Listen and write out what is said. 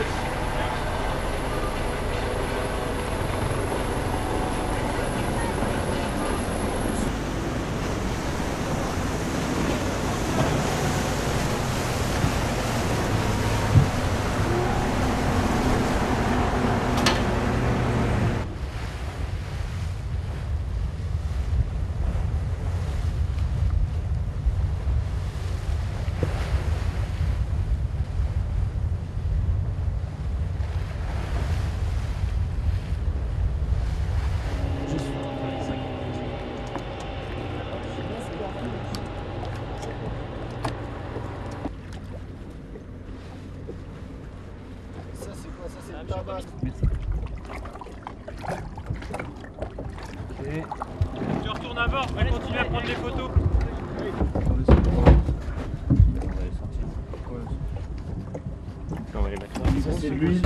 Okay. Je retourne à bord, on continue à prendre des photos. On va les mettre là. Ça c'est lui.